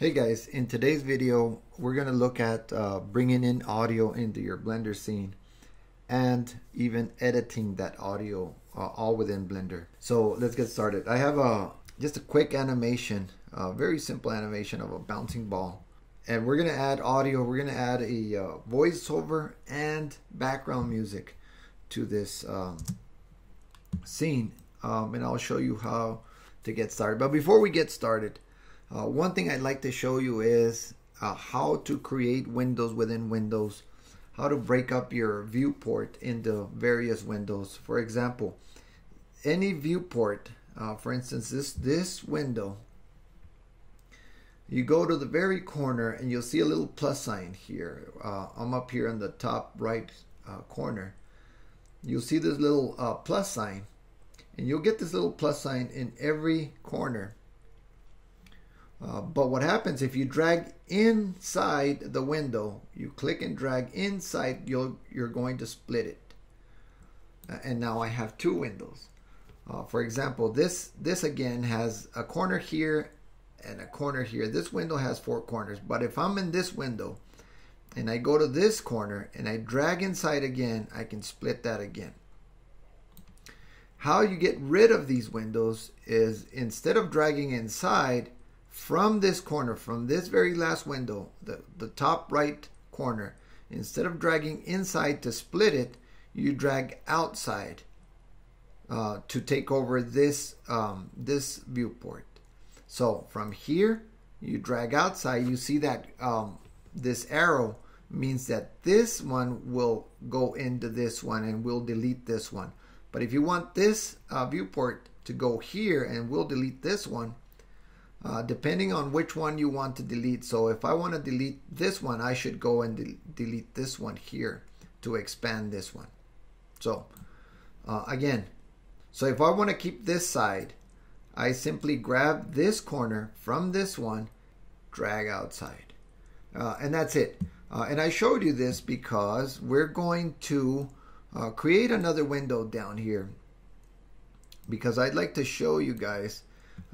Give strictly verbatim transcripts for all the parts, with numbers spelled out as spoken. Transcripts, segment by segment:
Hey guys, in today's video we're going to look at uh, bringing in audio into your Blender scene and even editing that audio uh, all within Blender. So let's get started. I have a just a quick animation, a very simple animation of a bouncing ball, and we're going to add audio. We're going to add a uh, voiceover and background music to this um, scene, um, and I'll show you how to get started. But before we get started, Uh, one thing I'd like to show you is uh, how to create windows within windows, how to break up your viewport into various windows. For example, any viewport, uh, for instance, this, this window, you go to the very corner and you'll see a little plus sign here. Uh, I'm up here in the top right uh, corner. You'll see this little uh, plus sign, and you'll get this little plus sign in every corner. Uh, but what happens if you drag inside the window, you click and drag inside, you'll, you're going to split it. Uh, and now I have two windows. Uh, for example, this, this again has a corner here and a corner here. This window has four corners. But if I'm in this window and I go to this corner and I drag inside again, I can split that again. How you get rid of these windows is, instead of dragging inside, from this corner, from this very last window, the, the top right corner, instead of dragging inside to split it, you drag outside uh, to take over this, um, this viewport. So from here, you drag outside. You see that um, this arrow means that this one will go into this one and we'll delete this one. But if you want this uh, viewport to go here and we'll delete this one, Uh, depending on which one you want to delete. So if I want to delete this one, I should go and de delete this one here to expand this one. So uh, again, so if I want to keep this side, I simply grab this corner from this one, drag outside, uh, and that's it. Uh, and I showed you this because we're going to uh, create another window down here, because I'd like to show you guys.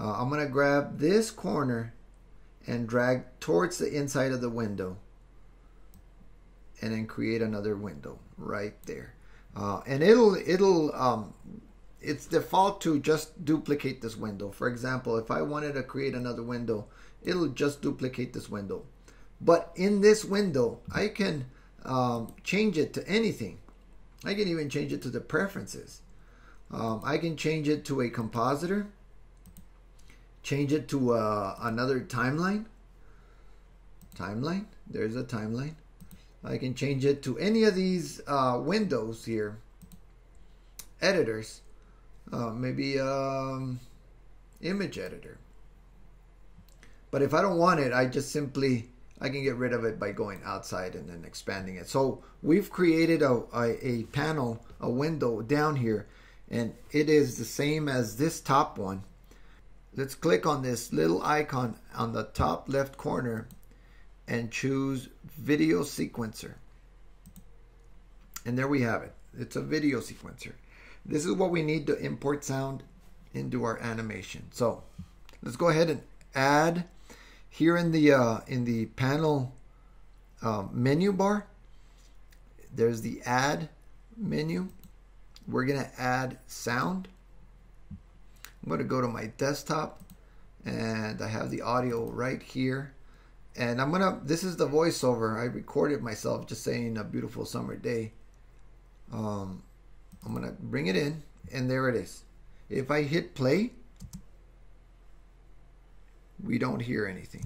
Uh, I'm going to grab this corner and drag towards the inside of the window and then create another window right there. Uh, and it'll, it'll, um, it's default to just duplicate this window. For example, if I wanted to create another window, it'll just duplicate this window. But in this window, I can um, change it to anything. I can even change it to the preferences. Um, I can change it to a compositor. Change it to uh, another timeline. Timeline. There's a timeline. I can change it to any of these uh, windows here. Editors. Uh, maybe um, image editor. But if I don't want it, I just simply, I can get rid of it by going outside and then expanding it. So we've created a, a, a panel, a window down here. And it is the same as this top one. Let's click on this little icon on the top left corner and choose video sequencer. And there we have it. It's a video sequencer. This is what we need to import sound into our animation. So let's go ahead and add here in the, uh, in the panel uh, menu bar. There's the add menu. We're going to add sound. I'm going to go to my desktop and I have the audio right here, and I'm going to, this is the voiceover. I recorded myself just saying a beautiful summer day. Um, I'm going to bring it in, and there it is. If I hit play, we don't hear anything.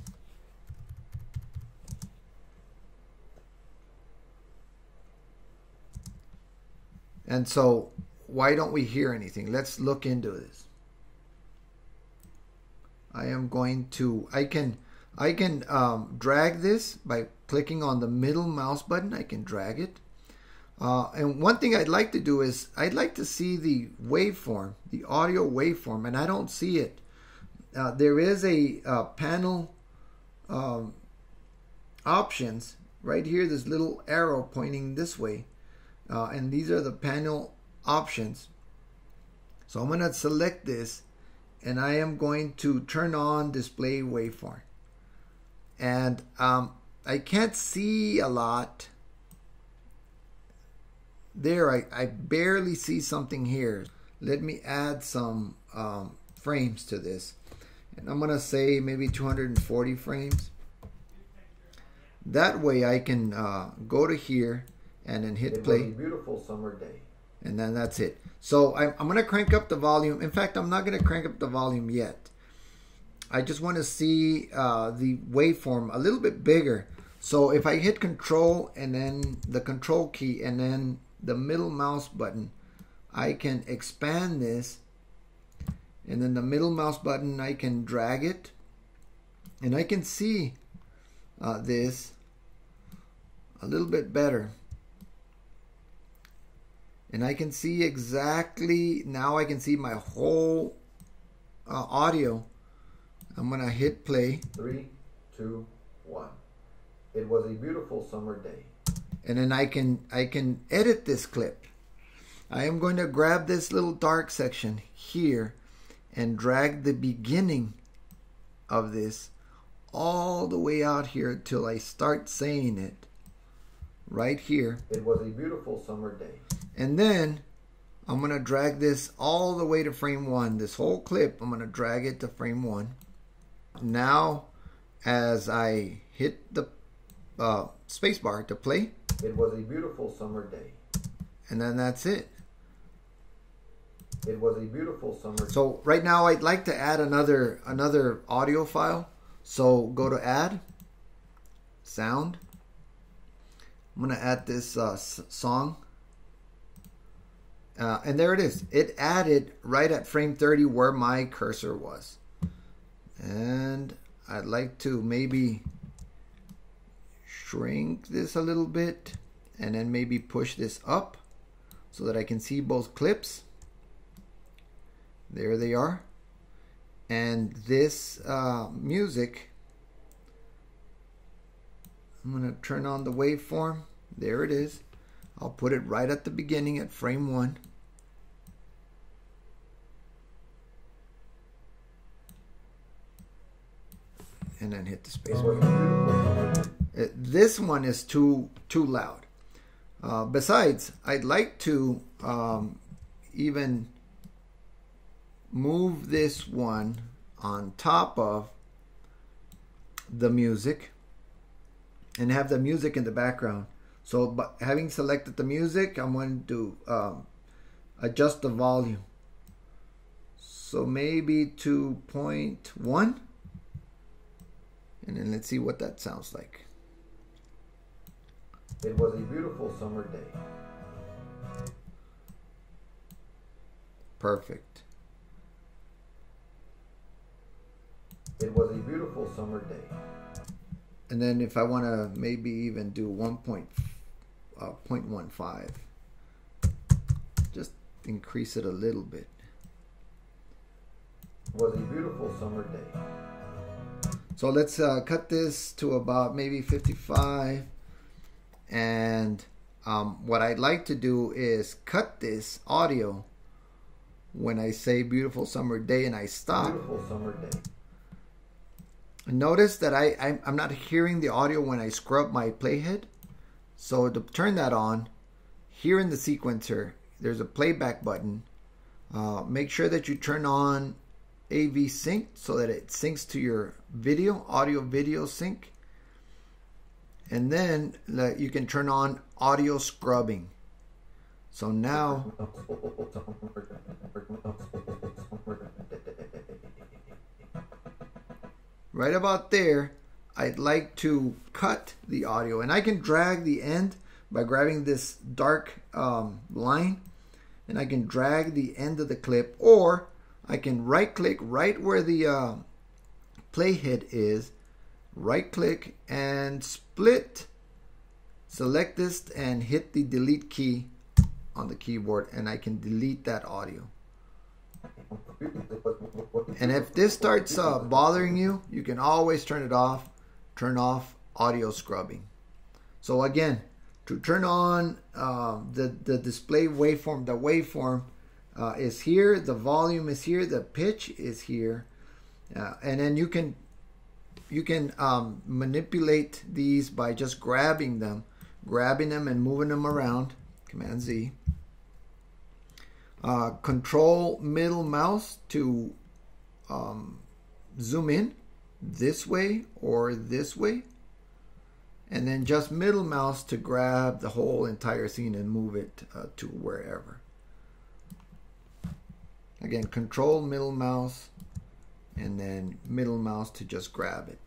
And so why don't we hear anything? Let's look into this. I am going to, I can, I can um, drag this by clicking on the middle mouse button. I can drag it. Uh, and one thing I'd like to do is, I'd like to see the waveform, the audio waveform, and I don't see it. Uh, there is a uh, panel um, options right here, this little arrow pointing this way. Uh, and these are the panel options. So I'm going to select this. And I am going to turn on display waveform. and um, I can't see a lot there. I, I barely see something here. Let me add some um, frames to this, and I'm gonna say maybe two hundred forty frames. That way I can uh, go to here and then hit play. It was a beautiful summer day. And then that's it. So I'm, I'm gonna crank up the volume. In fact, I'm not gonna crank up the volume yet. I just want to see uh, the waveform a little bit bigger. So if I hit control and then the control key and then the middle mouse button, I can expand this, and then the middle mouse button, I can drag it, and I can see uh, this a little bit better. And I can see exactly, now I can see my whole uh, audio. I'm gonna hit play. Three, two, one. It was a beautiful summer day. And then I can I can edit this clip. I am going to grab this little dark section here and drag the beginning of this all the way out here till I start saying it right here. It was a beautiful summer day. And then I'm gonna drag this all the way to frame one. This whole clip, I'm gonna drag it to frame one. Now, as I hit the uh, spacebar to play, it was a beautiful summer day. And then that's it. It was a beautiful summer. So right now, I'd like to add another another audio file. So go to add, sound. I'm gonna add this uh, song, uh, and there it is. It added right at frame thirty where my cursor was. And I'd like to maybe shrink this a little bit and then maybe push this up so that I can see both clips. There they are. And this uh, music, I'm going to turn on the waveform. There it is. I'll put it right at the beginning at frame one. And then hit the space bar. This one is too too loud. Uh, besides, I'd like to um, even move this one on top of the music and have the music in the background. So, but having selected the music, I'm going to um, adjust the volume. So maybe two point one. And then let's see what that sounds like. It was a beautiful summer day. Perfect. It was a beautiful summer day. And then if I want to maybe even do one point one five, just increase it a little bit. It was a beautiful summer day. So let's uh, cut this to about maybe fifty-five. And um, what I'd like to do is cut this audio when I say beautiful summer day and I stop. Beautiful summer day. Notice that I, I'm, I'm not hearing the audio when I scrub my playhead. So to turn that on, here in the sequencer, there's a playback button. Uh, make sure that you turn on A V sync so that it syncs to your video, audio video sync, and then you can turn on audio scrubbing. So now right about there, I'd like to cut the audio, and I can drag the end by grabbing this dark um, line, and I can drag the end of the clip, or I can right click right where the uh, playhead is, right click and split, select this and hit the delete key on the keyboard, and I can delete that audio. And if this starts uh, bothering you, you can always turn it off, turn off audio scrubbing. So again, to turn on uh, the, the display waveform, the waveform, Uh, is here, the volume is here, the pitch is here, uh, and then you can you can um, manipulate these by just grabbing them, grabbing them and moving them around. Command Z. Uh, control middle mouse to um, zoom in this way or this way, and then just middle mouse to grab the whole entire scene and move it uh, to wherever. Again, control middle mouse and then middle mouse to just grab it.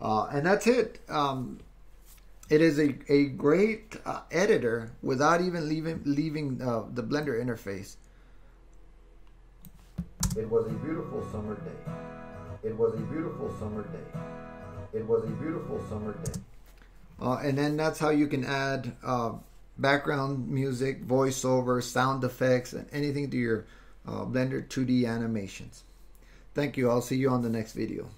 Uh, and that's it. Um, it is a, a great uh, editor without even leaving, leaving uh, the Blender interface. It was a beautiful summer day. It was a beautiful summer day. It was a beautiful summer day. Uh, and then that's how you can add uh, background music, voiceover, sound effects, and anything to your uh, Blender two D animations. Thank you. I'll see you on the next video.